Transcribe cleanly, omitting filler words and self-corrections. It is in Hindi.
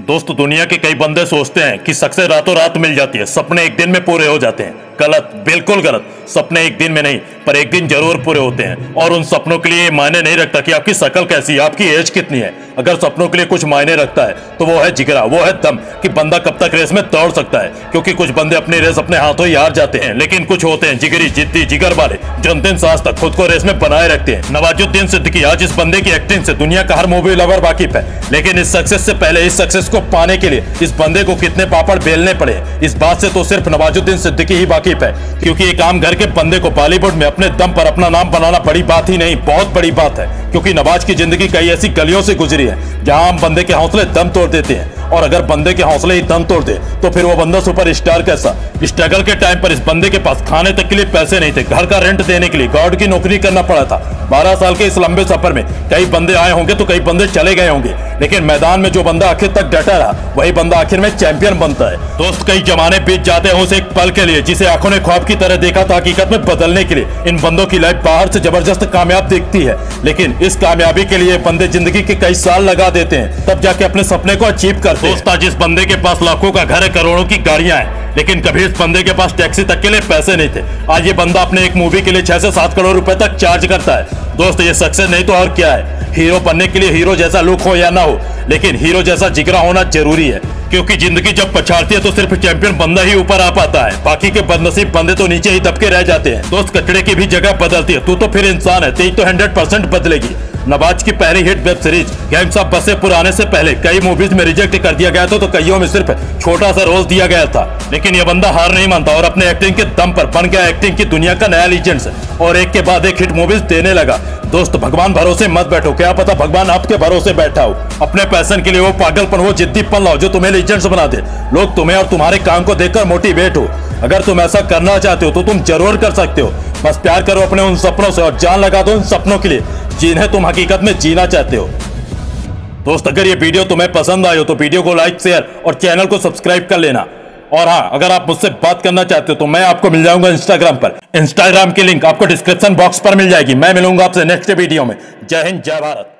दोस्तों, दुनिया के कई बंदे सोचते हैं कि सक्सेस रातों रात मिल जाती है, सपने एक दिन में पूरे हो जाते हैं। गलत, बिल्कुल गलत। सपने एक दिन में नहीं पर एक दिन जरूर पूरे होते हैं, और उन सपनों के लिए मायने नहीं रखता कि आपकी शक्ल कैसी है, आपकी एज कितनी है। अगर सपनों के लिए कुछ मायने रखता है तो वो है जिगरा, वो है दम कि बंदा कब तक रेस में दौड़ सकता है। क्योंकि कुछ बंदे अपनी रेस अपने हाथों ही हार जाते हैं, लेकिन कुछ होते हैं जिगरी, जिद्दी, जिगर वाले, जन्मदिन सांस तक खुद को रेस में बनाए रखते हैं। नवाजुद्दीन सिद्दीकी, आज इस बंदे की एक्टिंग से दुनिया का हर मूवी लवर वाकिफ है, लेकिन इस सक्सेस से पहले, इस सक्सेस को पाने के लिए इस बंदे को कितने पापड़ बेलने पड़े, इस बात से तो सिर्फ नवाजुद्दीन सिद्दीकी ही वाकिफ है। क्योंकि एक आम घर के बंदे को बॉलीवुड में अपने दम पर अपना नाम बनाना बड़ी बात ही नहीं, बहुत बड़ी बात है। क्योंकि नवाज की जिंदगी कई ऐसी गलियों से गुजरी है जहां आम बंदे के हौसले दम तोड़ देते हैं, और अगर बंदे के हौसले ही दम तोड़ दे तो फिर वो बंदा सुपरस्टार कैसा। स्ट्रगल के टाइम पर इस बंदे के पास खाने तक के लिए पैसे नहीं थे, घर का रेंट देने के लिए गार्ड की नौकरी करना पड़ा था। 12 साल के इस लंबे सफर में कई बंदे आए होंगे तो कई बंदे चले गए होंगे, लेकिन मैदान में जो बंदा आखिर तक डटा रहा वही बंदा आखिर में चैंपियन बनता है। दोस्त, कई जमाने बीत जाते हैं उस एक पल के लिए जिसे आंखों ने ख्वाब की तरह देखा था हकीकत में बदलने के लिए। इन बंदों की लाइफ बाहर से जबरदस्त कामयाब दिखती है, लेकिन इस कामयाबी के लिए बंदे जिंदगी के कई साल लगा देते हैं, तब जाके अपने सपने को अचीव करते हैं। दोस्त, जिस बंदे के पास लाखों का घर है, करोड़ों की गाड़ियां हैं, लेकिन कभी इस बंदे के पास टैक्सी तक के लिए पैसे नहीं थे। आज ये बंदा अपने एक मूवी के लिए 6 से 7 करोड़ रुपए तक चार्ज करता है। दोस्त, ये सक्सेस नहीं तो और क्या है। हीरो बनने के लिए हीरो जैसा लुक हो या ना हो, लेकिन हीरो जैसा जिगरा होना जरूरी है। क्योंकि जिंदगी जब पछाड़ती है तो सिर्फ चैंपियन बंदा ही ऊपर आ पाता है, बाकी के बदनसीब बंदे तो नीचे ही दबके रह जाते हैं। दोस्त, कचड़े की भी जगह बदलती है, तू तो फिर इंसान है, तेरी तो 100% बदलेगी। नवाज की पहली हिट वेब सीरीज गैंग बसे पुराने से पहले कई मूवीज में रिजेक्ट कर दिया गया था, तो कईयों में सिर्फ छोटा सा रोल दिया गया था, लेकिन यह बंदा हार नहीं मानता और अपने एक्टिंग के दम पर बन गया एक्टिंग की दुनिया का नया लीजेंड्स, और एक के बाद एक हिट मूवीज देने लगा। दोस्त, भगवान भरोसे मत बैठो, क्या पता भगवान आपके भरोसे बैठा हो। अपने पैशन के लिए वो पागलपन, वो जिद्दीपन लाओ जो तुम्हें लीजेंड्स बना दे, लोग तुम्हें और तुम्हारे काम को देखकर मोटिवेट हो। अगर तुम ऐसा करना चाहते हो तो तुम जरूर कर सकते हो। बस प्यार करो अपने उन सपनों से और जान लगा दो उन सपनों के लिए जिन्हें तुम हकीकत में जीना चाहते हो। दोस्त, अगर ये वीडियो तुम्हें पसंद आई हो तो वीडियो को लाइक, शेयर और चैनल को सब्सक्राइब कर लेना। और हाँ, अगर आप मुझसे बात करना चाहते हो तो मैं आपको मिल जाऊंगा इंस्टाग्राम पर। इंस्टाग्राम की लिंक आपको डिस्क्रिप्शन बॉक्स पर मिल जाएगी। मैं मिलूंगा आपसे नेक्स्ट वीडियो में। जय हिंद, जय भारत।